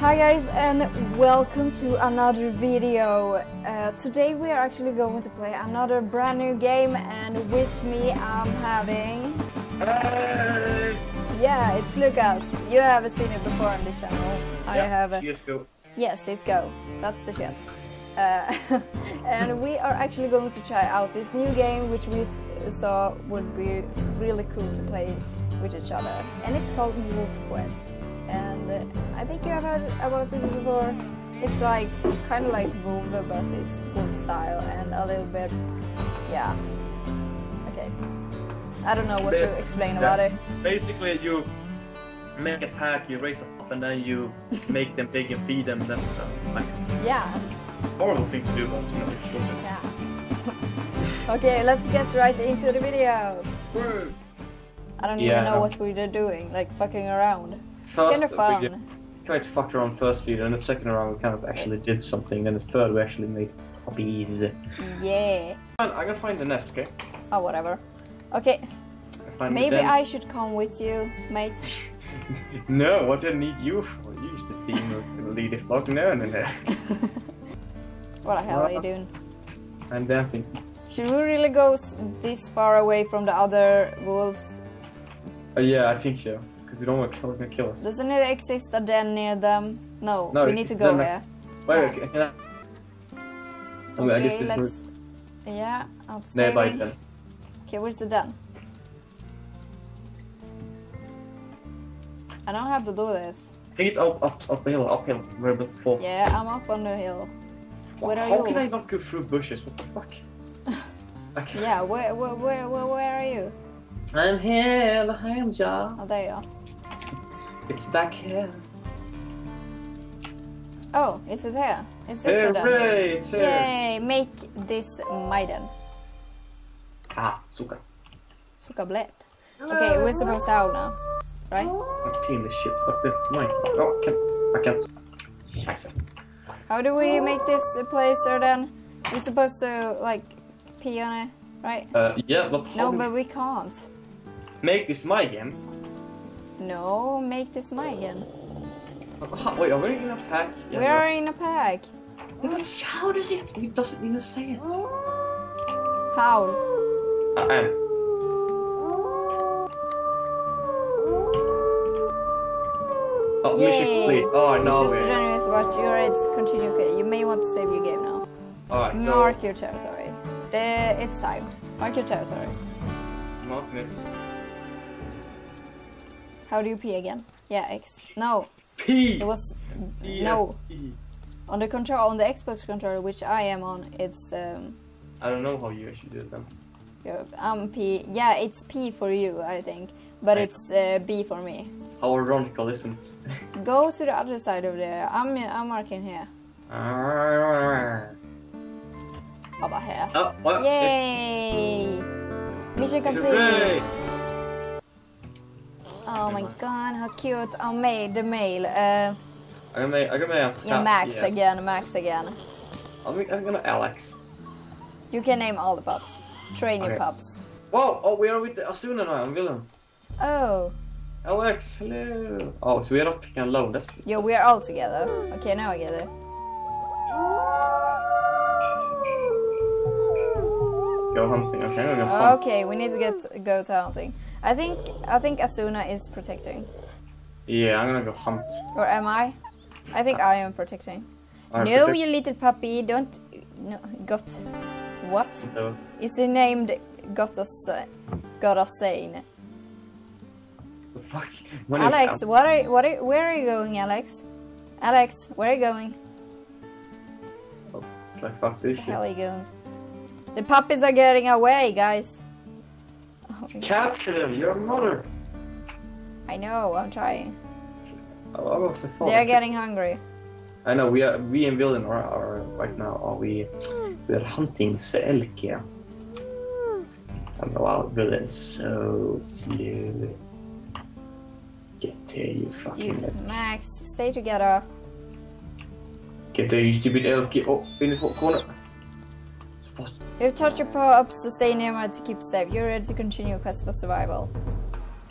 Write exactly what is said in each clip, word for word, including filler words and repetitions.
Hi guys and welcome to another video. Uh, today we are actually going to play another brand new game, and with me I'm having... Hey! Yeah, it's Lucas. You haven't seen it before on this channel. I yeah, have. A... C S G O. Yes, C S G O. That's the shit. Uh, and we are actually going to try out this new game which we saw would be really cool to play with each other. And it's called Wolf Quest. And uh, I think you have heard about it before. It's like kind of like Wolf, but it's Wolf style and a little bit, yeah. Okay, I don't know what to explain about it. Basically, you make a pack, you raise them up, and then you make them big and feed them themselves. Like, yeah. Horrible thing to do, but you know it's good. Yeah. Okay, let's get right into the video. I don't yeah. even know what we're doing, like fucking around. First, it's kind of fun. We tried to fuck around first video, and the second round we kind of actually did something, and the third we actually made copies. Yeah. I'm gonna find the nest, okay? Oh, whatever. Okay. Maybe I should come with you, mate. No, what do I need you for? You used the theme of lead the fuck. No, no, no. What the hell are you doing? I'm dancing. Should we really go this far away from the other wolves? Uh, yeah, I think so. We don't want to kill, kill us. Doesn't it exist a den near them? No, no we need to go there. Wait, yeah. okay. Yeah. Okay, okay, I guess this let's... Yeah, I'll save it. Then. Okay, where's the den? I don't have to do this. I think it's up, up, up the hill, uphill, where we fall. Yeah, I'm up on the hill. Where are you? How can I not go through bushes? What the fuck? Okay. Yeah, where, where, where, where, where are you? I'm here behind you. Oh, there you are. It's back here. Oh, it's it here. It's this Hooray, it's here. Yay, make this my den. Ah, suka. Suka bled. Okay, we're supposed to out now, right? I'm peeing this shit, fuck this, mine. Oh, I can't, I can't. Scheiße. How do we make this place or then? We're supposed to, like, pee on it, right? Uh, yeah, but No, but we can't. Make this my game. No, make this my game. Wait, are we in a pack? Yeah, we are no. in a pack. What? How does it? It doesn't even say it. How? I am. Oh, Yay. Mission complete. Oh no. Mission anyways, watch your raids continue. Okay, you may want to save your game now. Alright. Mark so... your territory. Uh, it's time. Mark your territory. Mark it. How do you pee again? Yeah, X. No. P. It was P no. P. On the control, on the Xbox controller, which I am on, it's. Um, I don't know how you actually do them. Um, P. Yeah, it's P for you, I think, but I it's uh, B for me. How ironical, isn't it? Go to the other side over there. I'm I'm marking here. How about here? Oh, oh, Yay! It. Mission complete. Oh my god, how cute! I made the mail. Uh, I'm gonna, I'm gonna yeah, Max yeah. again, Max again. I'm, I'm gonna Alex. You can name all the pups. Train okay. your pups. Whoa! Oh, we are with Asuna now. I'm Willem. Oh. Alex, hello. Oh, so we are not picking alone. That's... Yeah, we are all together. Okay, now I get it. Go hunting. Okay, we're gonna hunt. Okay, we need to get to, go to hunting. I think I think Asuna is protecting. Yeah, I'm gonna go hunt. Or am I? I think I am protecting. I'm no, protect you little puppy, don't. No, got. What? No. Is he named Gotas? Gotasane. The fuck? When Alex, is what are what are where are you going, Alex? Alex, where are you going? Oh, like fuck this shit. Where are you going? The puppies are getting away, guys. Oh, capture them, your mother. I know, I'm trying. Oh, they are getting hungry. I know, we are. We in Vilden are, are right now. Are we? We are hunting selkia. And wow, Vilden so slow. Get here, you fucking. You, Max, stay together. Get there, you stupid elkie. Oh, in the corner. You've touched your pups to stay nearby to keep safe. You're ready to continue your quest for survival.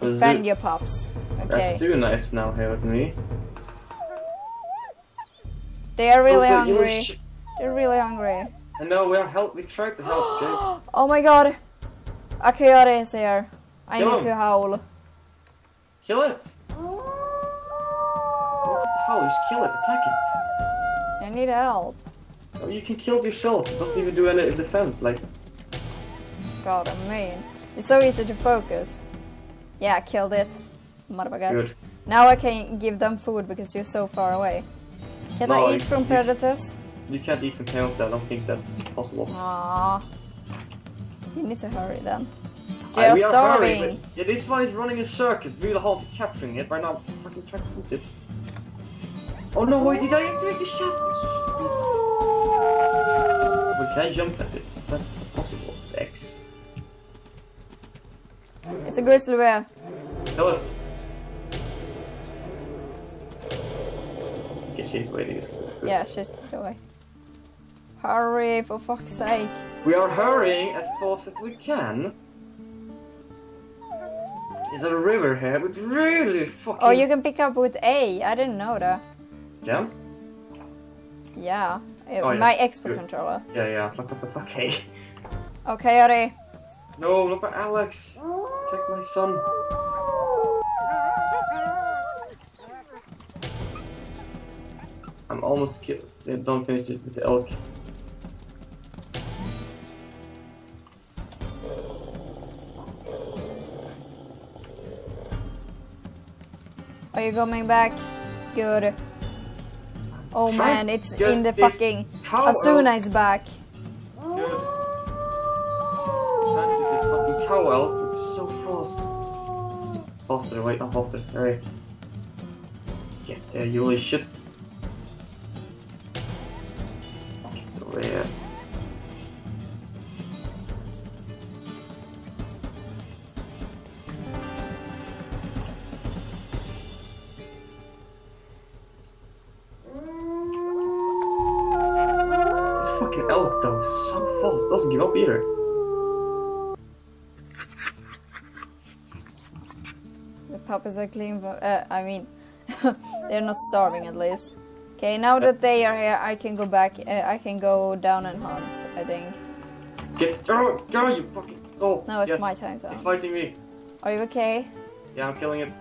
Defend your pups. Okay. Asuna is now here with me. They are really also, hungry. They're really hungry. I know, we are help. We tried to help, Jake. Oh my god. Akiori is here. I Kill need him. to howl. Kill it. Howl, just kill it, attack it. I need help. Oh, you can kill it yourself. It doesn't even do any defense, like. God, I mean. It's so easy to focus. Yeah, I killed it. Motherfuckers. Good. Now I can give them food because you're so far away. Can no, I eat from predators? You can't eat from predators, I don't think that's possible. Aww. You need to hurry then. They I, are starving! Are hurry, but, yeah, this one is running in circles, really hard to capturing it, but now I'm fucking trying to eat it. Oh no, why did I activate the shot? Wait, can I jump at it? Is that possible? X. It's a grizzly bear. Kill it. Okay, she's waiting. Yeah, she's away. Hurry, for fuck's sake. We are hurrying as fast as we can. There's a river here, but really fucking... Oh, you can pick up with A. I didn't know that. Yeah? Yeah. It, oh, yeah. My expert Good. controller. Yeah, yeah. It's like, what the fuck, hey? Okay, Ari. No, not by Alex. Check my son. I'm almost killed. They don't finish it with the elk. Are you coming back? Good. Oh man, it's in the fucking... Asuna is back. Good. Trying to get this fucking cow elk. It's so fast. Faster, wait, not faster. Hurry. Get there, you really shit. Is a clean uh, I mean they're not starving at least. Okay, now that they are here I can go back, uh, I can go down and hunt, I think. Get oh, oh, you fucking oh no, it's yes. my time to hunt. It's fighting me. Are you okay? Yeah, I'm killing it.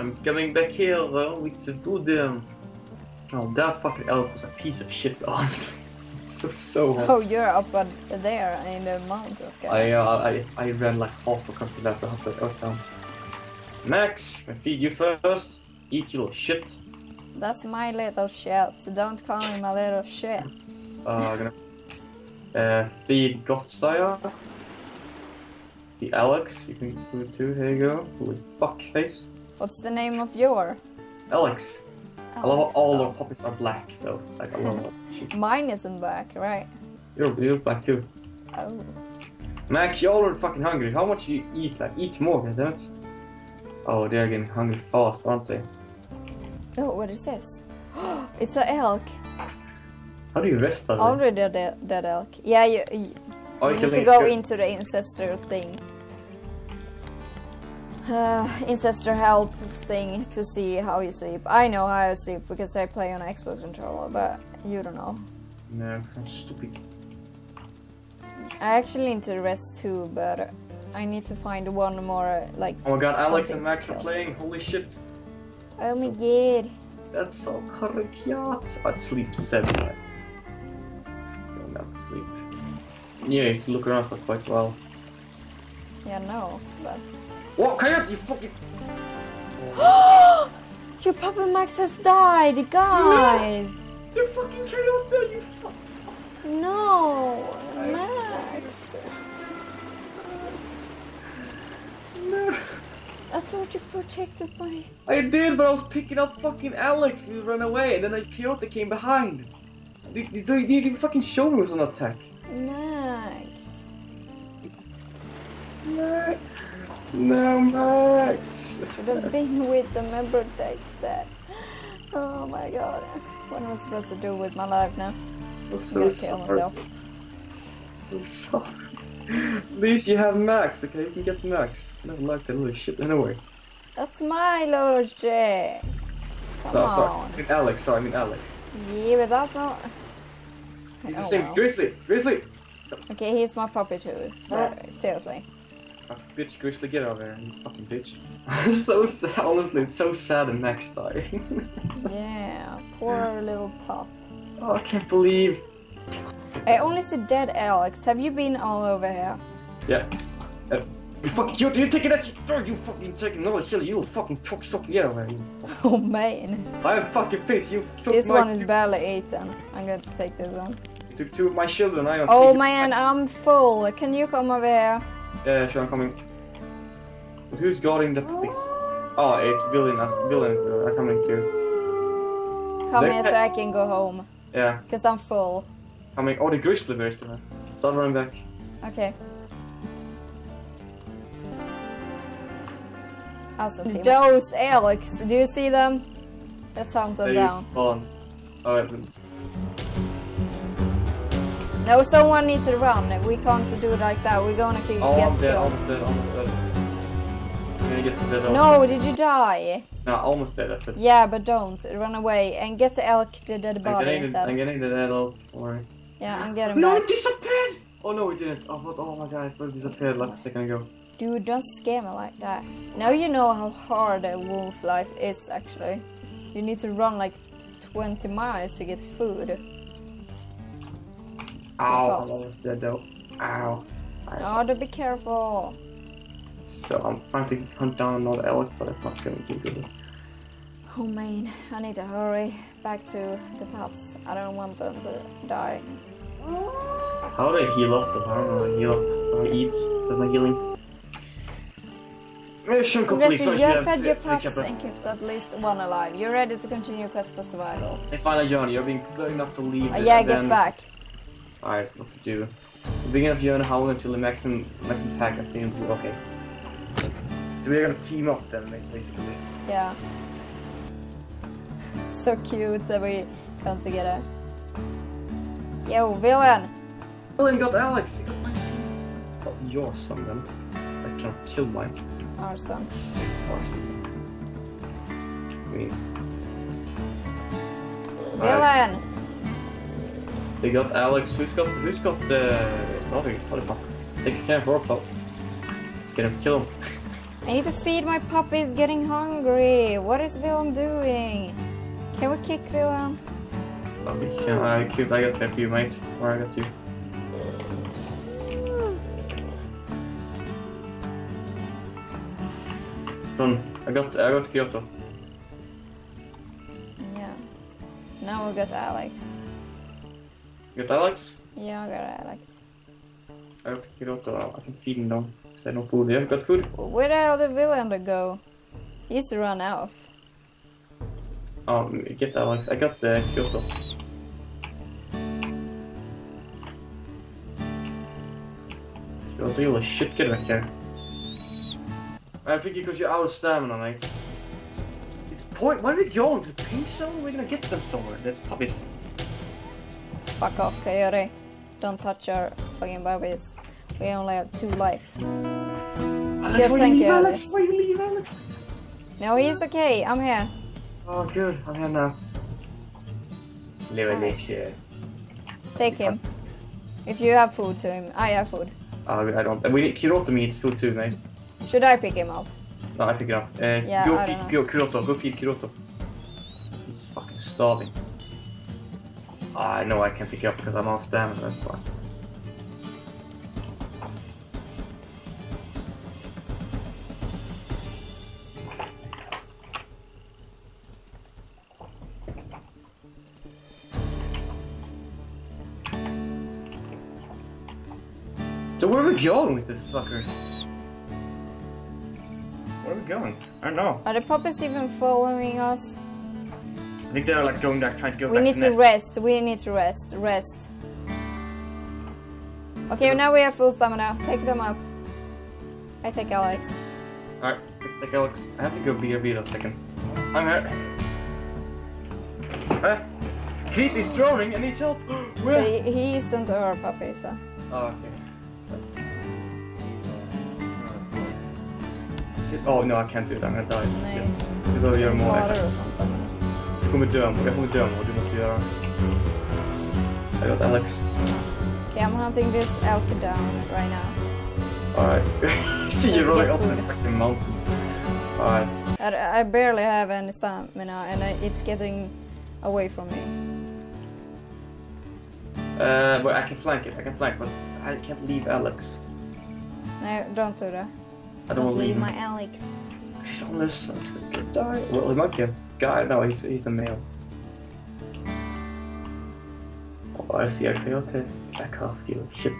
I'm coming back here though with the food. Um... Oh, that fucking elk was a piece of shit, honestly. It's so so hard. Oh, you're up uh, there in the mountains, guys. I uh, I I ran like half a country left to hunt that elk down. Max, I feed you first. Eat your shit. That's my little shit. Don't call me my little shit. uh, I'm gonna uh, feed Godstire. The Alex, you can do it too. Here you go. Holy fuck face. What's the name of your? Alex. Alex. I love all oh. the puppies are black though. Like I love mine isn't black, right? You're, you're black too. Oh. Max, you're already fucking hungry. How much do you eat? Like eat more, damn it. Oh, they're getting hungry fast, aren't they? Oh, what is this? It's an elk. How do you rest by that? Already dead, dead elk. Yeah, you, you, oh, you need to go into the ancestor thing. Uh, ancestor help thing to see how you sleep. I know how I sleep because I play on an Xbox controller, but you don't know. No, I'm stupid. I actually need to rest too, but... I need to find one more, like... Oh my god, Alex and Max are playing, holy shit! Oh my so, god! That's so correct. I'd sleep seven nights. Go back to sleep. Yeah, you can look around for quite a while. Yeah, no, but... What? Coyote, you fucking... Oh. Your Papa Max has died, guys! No. You fucking coyote, you fuck... No! I Max! No. I thought you protected my... I did, but I was picking up fucking Alex. We ran away, and then I Kyoto came behind. They didn't even fucking show me it was an attack. Max. Max. No, Max. Should have been with them and protect that. Oh my god. What am I supposed to do with my life now? I'm so gonna kill myself. So sorry. At least you have Max, okay? You can get Max. I never liked that little shit anyway. That's my little shit. Come no, on. Sorry. I mean Alex, sorry, I mean Alex. Yeah, but that's not... He's oh, the same. Well. Grizzly! Grizzly! Okay, he's my puppy too. No. Seriously. Oh, bitch, Grizzly, get over there, you fucking bitch. So sad, honestly, it's so sad and Max died. Yeah, poor little pup. Oh, I can't believe... I only see dead Alex. Have you been all over here? Yeah. Uh, you fucking, you, you taking that shit, you fucking taking another shit, you fucking truck sucking, get over here. Oh man. I'm fucking pissed, you took This one is barely eaten. I'm going to take this one. You took two of my children, I don't Oh man, I'm full. Can you come over here? Yeah, sure, I'm coming. Who's guarding the place? Oh, it's Billy and us. Billy and I'm coming too. Come here so I can go home. Yeah. Because I'm full. Coming. Oh, the grizzly bear is there. Start running back. Okay. Awesome team. Those Alex, do you see them? Let's hunt them down. Spawn. Alright. No, someone needs to run. We can't do it like that. We're gonna keep, oh, get I'm dead, almost dead, almost dead. I'm gonna get the dead. No, did you die? No, almost dead, that's it. Yeah, but don't. Run away and get the elk, the dead body I'm getting, instead. I'm getting the dead elk, don't worry. Yeah, I'm getting No, back. It disappeared! Oh no, it didn't. Oh, what? Oh my god, it disappeared like a second ago. Dude, don't scare me like that. Now you know how hard a wolf life is, actually. You need to run like twenty miles to get food. Ow, I'm almost dead though. Ow. Oh, don't be careful. So I'm trying to hunt down another elk, but it's not going to do good. Oh man, I need to hurry back to the pups. I don't want them to die. How do I heal up them? I don't know how to heal up. So I eat, that's my healing. Mission complete. You have fed your pups and kept at least one alive. You're ready to continue quest for survival. They find a journey, you're being good enough to leave. Oh, yeah, get back. Alright, what to do? The beginning of Journey Howl until the maximum maximum pack, I think it'll be okay. So we're gonna team up then, basically. Yeah. So cute that we come together. Yo, villain! Villain got Alex! He got my son. Oh, your son then. I can't kill mine. Our son. Our son. I mean... Villain! Nice. They got Alex. Who's got? Who's got the? What the fuck? Take a can of Orpo. Let's get him. Kill him. I need to feed my puppies. Getting hungry. What is Villain doing? Can we kick Villain? Oh, we can. I killed. I got you, mate. Or I got you. Done. I got. I got Kyoto. Yeah. Now we got Alex. You got Alex? Yeah, I got Alex. I got Kiroto, I can feed him now, because I have no food. Have you got food? Where the hell did Villain go? He's run off. Um, get Alex, I got the Kiroto. Kiroto, you little shit, get back here. I think because you're out of stamina, mate. It's point, where are we going? To the pink zone? We're gonna get them somewhere, the puppies. Fuck off, Coyote. Don't touch our fucking babies. We only have two lives. Alex, why you leave Alex? Why you leave Alex? No, he's okay. I'm here. Oh, good. I'm here now. Leave Alex here. Take him. If you have food to him. I have food. Uh, I don't. We need Kiroto needs food too, mate. Should I pick him up? No, I pick him up. Uh, yeah, go I feed don't know. Kiroto. Go feed Kiroto. He's fucking starving. I uh, know I can pick you up because I'm on stamina, that's why. So where are we going with this fuckers? Where are we going? I don't know. Are the puppies even following us? I think they're like going back, trying to go we back. We need to, to rest. We need to rest. Rest. Okay, yeah. Now we have full stamina. Take them up. I take Alex. Alright, take Alex. I have to go be a beat up a second. I'm here. Uh, Keith is drowning and needs help. But he, he isn't our puppy, so. Oh, okay. It, oh no, I can't do that. I'm gonna die. No. Yeah. It's water or something. Jag kommer dö, jag kommer dö och du måste Yeah. I got Alex. Okay, I'm hunting this elk down right now. Alright. See, you're rolling up in the fucking mountain. Alright. I, I barely have any stamina and I, it's getting away from me. Uh, but I can flank it, I can flank, but I can't leave Alex. No, don't do that. I don't, don't leave him. My Alex. He's on this, I'm just gonna die. Well, he might be a guy, no, he's, he's a male. Oh, I see a coyote. Back off, you shit.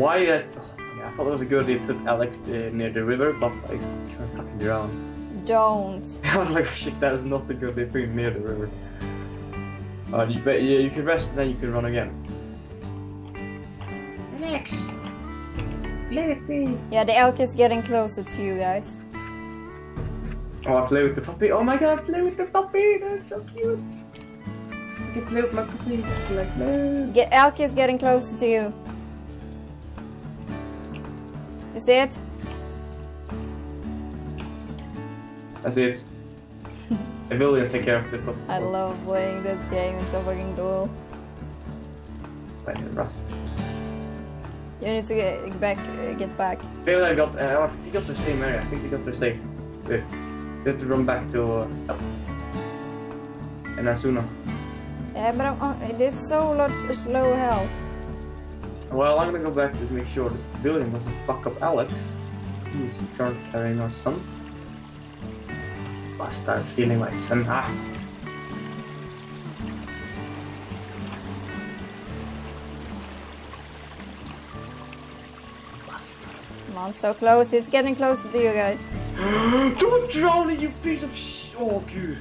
Why that? Oh, yeah, I thought it was a good idea to put Alex uh, near the river, but I can't fucking drown. Don't. I was like, shit, that is not a good idea for you near the river. Uh, you, but yeah, you can rest and then you can run again. Alex, let me. Yeah, the elk is getting closer to you guys. Oh, I play with the puppy. Oh my god, I play with the puppy. That's so cute. I can play with my puppy. Like, no. Get, elk is getting closer to you. You see it? I see it. I will take care of the puppy. I love playing this game, it's so fucking cool. Wait, rust. You need to get back. Get back. I feel I got. Uh, I think you got the same area. I think you got the same. Wait. You have to run back to uh, and Asuna. Yeah, but I'm on, it is so lot, slow health. Well, I'm gonna go back to make sure the building doesn't fuck up Alex. He's drunk carrying our son. Bastard stealing my son. Ah. Bastard. Come on, so close. It's getting closer to you guys. Don't drown it, you piece of sh- Oh, dude.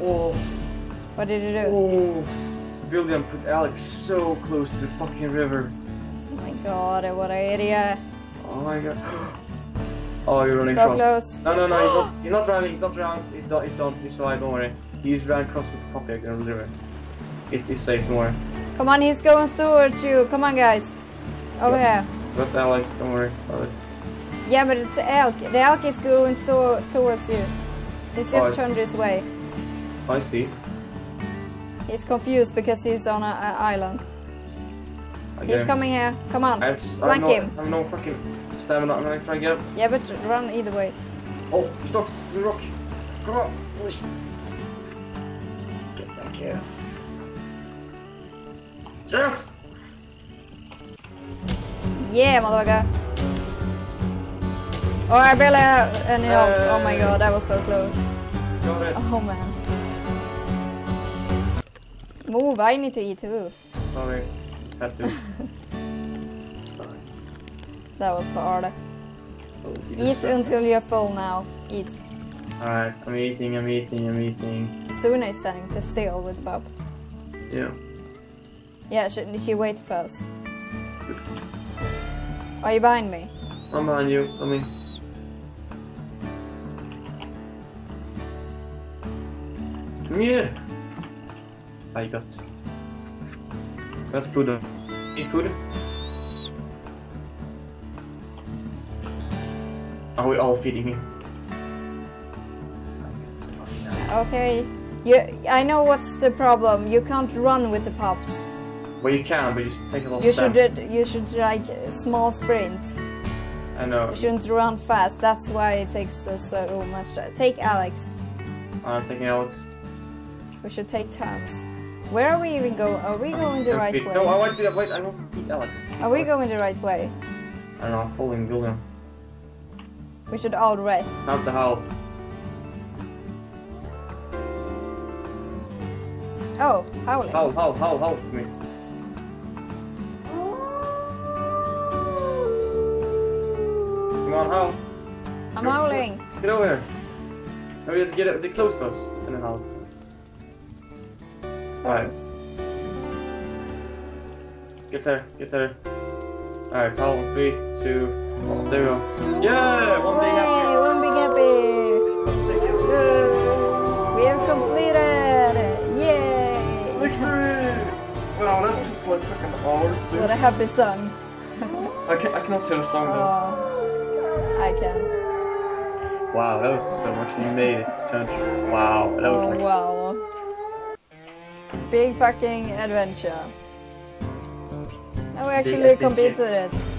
Oh. What did you do? Oh. William put Alex so close to the fucking river. Oh my god, what an idiot. Oh my god. Oh, you're running so cross. So close. No, no, no, he's not, he's not drowning, he's not drowning. He's not, he's not, he's alive, don't worry. He's running cross with the puppy in the river. It, it's safe, don't worry. Come on, he's going towards you. Come on, guys. Over yeah. here. But Alex, don't worry about it. Yeah, but it's elk. The elk is going to towards you. He's just oh, turned this way. I see. He's confused because he's on an island. Okay. He's coming here. Come on, I've, flank I've no, him. I have no fucking stamina. I'm gonna try and get up. Yeah, but run either way. Oh, stop! The rock. Come on, please. Get back here. Yes. Yeah, motherfucker. Oh, I barely have any help. Uh, oh my god, that was so close. Got it. Oh man. Move, I need to eat too. Sorry, had to. Sorry. That was for Arda. Oh, eat until you're full now. Eat. Alright, I'm eating, I'm eating, I'm eating. Suna is standing to steal with Bob. Yeah. Yeah, she, she wait first. Are you behind me? I'm behind you, I mean. Come here! I got... Got food. Eat food? Are we all feeding you? Okay. You, I know what's the problem. You can't run with the pups. Well, you can, but you should take a lot of time. Should, you should like a small sprint. I know. You shouldn't run fast. That's why it takes us so much time. Take Alex. I'm taking Alex. We should take turns. Where are we even going? Are we going the right way? No, I want to wait. I want to eat Alex. Are we going the right way? I don't know. I'm following William. We should all rest. Not the help. Oh, howling. Howl, howl, howl, howl for me. Come on, howl. I'm howling. Get over here. No, we have to get it. They closed us. And then howl. Alright. Get there, get there. Alright, call on three, two, one, there we go. Yeah! One big happy! One big happy! Yay! We have completed! Yay! Victory! Wow, that took like fucking hours. What a happy song. I, can, I cannot hear the song though. Oh, I can. Wow, that was so much. You made it to touch. Wow, that was oh, like... wow. Big fucking adventure. Now we actually completed it.